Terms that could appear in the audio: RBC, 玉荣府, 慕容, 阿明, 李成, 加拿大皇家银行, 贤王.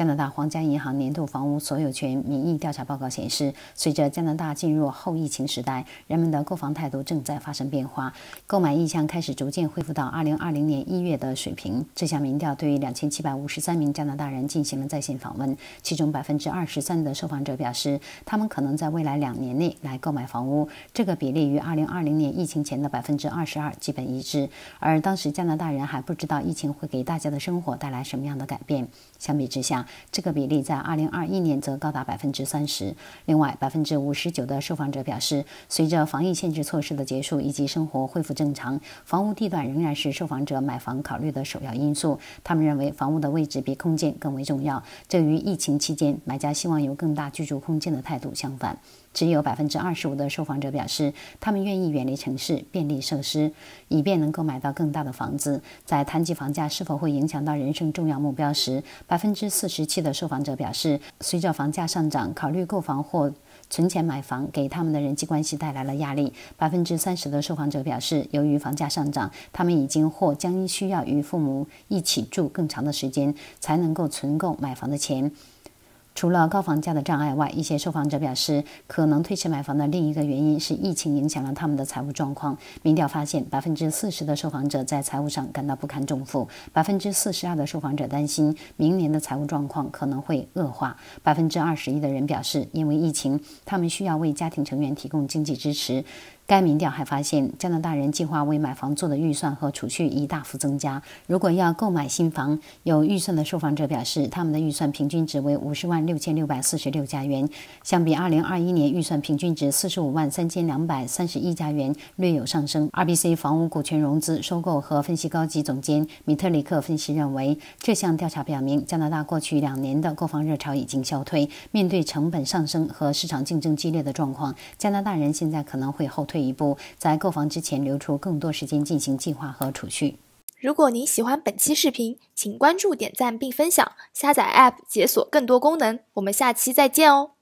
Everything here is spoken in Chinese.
加拿大皇家银行年度房屋所有权民意调查报告显示，随着加拿大进入后疫情时代，人们的购房态度正在发生变化，购买意向开始逐渐恢复到2020年1月的水平。这项民调对于2753名加拿大人进行了在线访问，其中 23% 的受访者表示，他们可能在未来2年内来购买房屋。这个比例与2020年疫情前的 22% 基本一致。而当时加拿大人还不知道疫情会给大家的生活带来什么样的改变。相比之下，这个比例在2021年则高达 30%。 另外， 59% 的受访者表示，随着防疫限制措施的结束以及生活恢复正常，房屋地段仍然是受访者买房考虑的首要因素。他们认为房屋的位置比空间更为重要，这与疫情期间买家希望有更大居住空间的态度相反。只有 25% 的受访者表示，他们愿意远离城市，便利设施，以便能够买到更大的房子。在谈及房价是否会影响到人生重要目标时， 47% 的受访者表示，随着房价上涨，考虑购房或存钱买房给他们的人际关系带来了压力。 30% 的受访者表示，由于房价上涨，他们已经或将需要与父母一起住更长的时间，才能够存够买房的钱。除了高房价的障碍外，一些受访者表示，可能推迟买房的另一个原因是疫情影响了他们的财务状况。民调发现， 40% 的受访者在财务上感到不堪重负， 42% 的受访者担心明年的财务状况可能会恶化， 21% 的人表示，因为疫情，他们需要为家庭成员提供经济支持。该民调还发现，加拿大人计划为买房做的预算和储蓄已大幅增加。如果要购买新房，有预算的受访者表示，他们的预算平均值为506646加元，相比2021年预算平均值453231加元略有上升。RBC 房屋股权融资收购和分析高级总监米特里克分析认为，这项调查表明，加拿大过去2年的购房热潮已经消退。面对成本上升和市场竞争激烈的状况，加拿大人现在可能会后退一步，在购房之前留出更多时间进行计划和储蓄。如果您喜欢本期视频，请关注、点赞并分享，下载 App 解锁更多功能。我们下期再见哦。